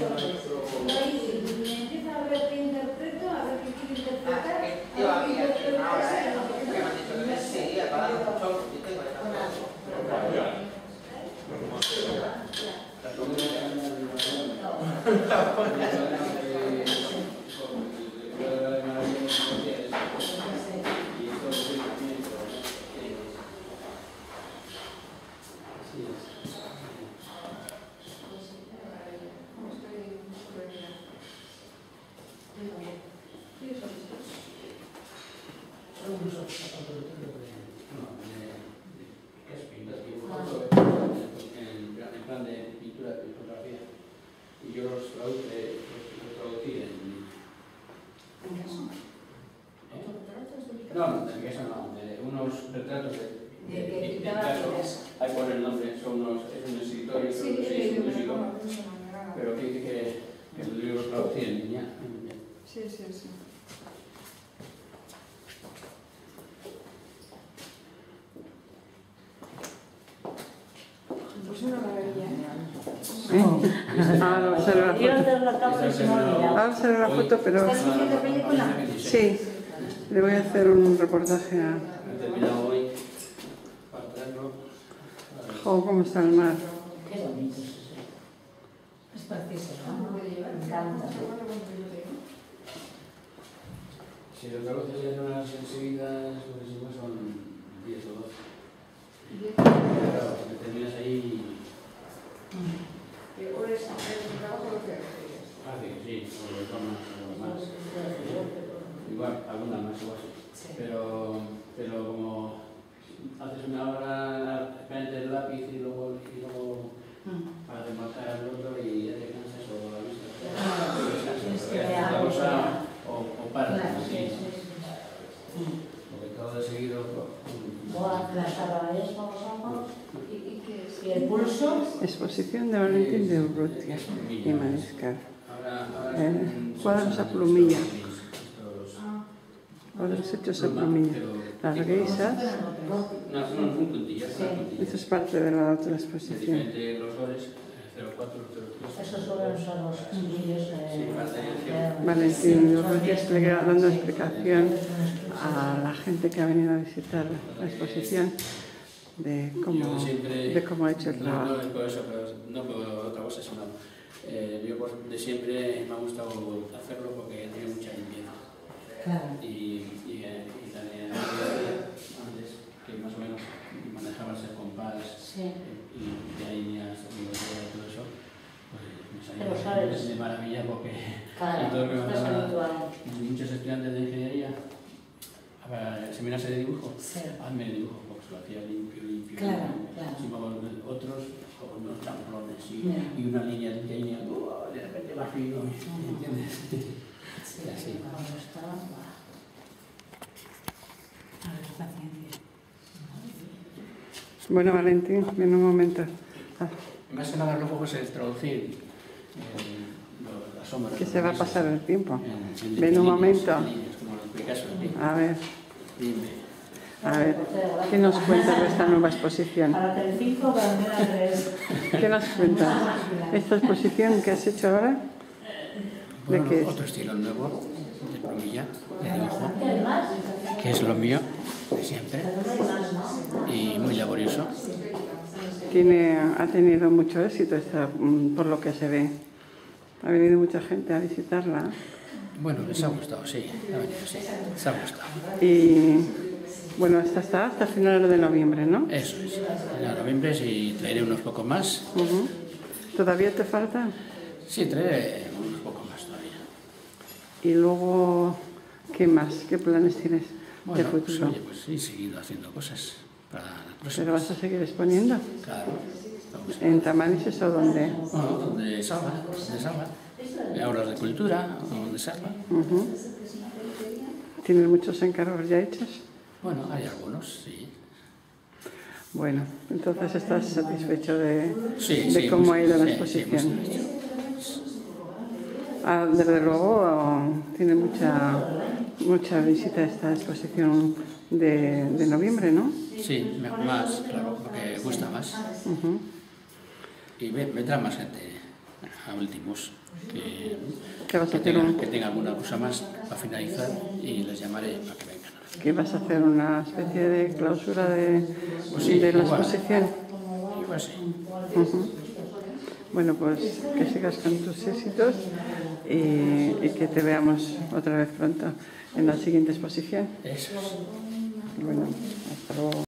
profesores. Ahí empiezan a ver qué interpreto, a ver qué quiero interpretar. Yo había hecho una hora, porque me han dicho que me seguía pagando un show, y tengo que pagar algo. Ahora sale la foto, pero... ¿Estás viendo película? Sí. Le voy a hacer un reportaje a... Oh, cómo está el mar. Qué bonito. Es precioso, ¿no? Me encanta. Si los negocios ya no han sido seguidas, lo que sigo son 10 o 12. Claro, te terminas ahí... ¿Qué hora es el trabajo lo que haces? Ah, sí, o más. Igual, algunas más o así. Pero como haces una hora, metes el lápiz y luego para desmarcar el otro y ya te cansas o la vista. O para, sí. Porque todo de seguido... Las tabareas como somos y el pulso... Exposición de Valentín de Urrutia y Mariscal. Cuadros a plumilla, cuadros hechos a plumilla, las guisas, esto es parte de la otra exposición. Esos obreros son los estudios de Valentín de Urrutia, dando explicación a la gente que ha venido a visitar la exposición de cómo ha hecho el trabajo. No puedo otra cosa, sino yo de siempre me ha gustado hacerlo porque tiene mucha limpieza. Claro. Y también antes que más o menos manejabas el compás, sí. Y de ahí ya todo eso, pues me salió de maravilla porque claro, todo lo que me mandaban muchos estudiantes de ingeniería para seminarse de dibujo, sí. Hazme el dibujo, porque lo hacía limpio, claro, limpio. Claro. Otros con unos champlones y una línea pequeña, de repente más fino, ¿entiendes? Sí, así. Cuando estaba, a ver, paciencia. Bueno, Valentín, ven un momento. Ah. Más que nada luego es el traducir la sombra. Que se va a pasar el tiempo. Ven un momento. A ver, ¿qué nos cuentas de esta nueva exposición? ¿Qué nos cuentas? ¿Esta exposición que has hecho ahora? Bueno, ¿de qué es? Otro estilo nuevo, de plumilla, de dibujo, que es lo mío, de siempre, y muy laborioso. Ha tenido mucho éxito esta, por lo que se ve. Ha venido mucha gente a visitarla. Bueno, les ha gustado, sí, ha venido, sí, les ha gustado. Y, bueno, esta está hasta finales de noviembre, ¿no? Eso es, en noviembre sí traeré unos pocos más. ¿Todavía te falta? Sí, traeré unos pocos más todavía. Y luego, ¿qué más? ¿Qué planes tienes de futuro? Bueno, pues sí, seguido haciendo cosas para la próxima. ¿Pero vas a seguir exponiendo? Claro. ¿En Tamarices o dónde? Bueno, donde salga, donde salga. Aulas de cultura, o de salva. ¿Tienes muchos encargos ya hechos? Bueno, hay algunos, sí. Bueno, entonces estás satisfecho de cómo ha ido la exposición. Sí, desde luego, tiene mucha visita a esta exposición de noviembre, ¿no? Sí, más, claro, porque gusta más. Y vendrá más gente. a últimos, que tenga alguna cosa más para finalizar y les llamaré para que vengan. ¿Qué vas a hacer? ¿Una especie de clausura de la exposición? Igual sí. Bueno, pues que sigas con tus éxitos y que te veamos otra vez pronto en la siguiente exposición. Eso es. Bueno, hasta luego.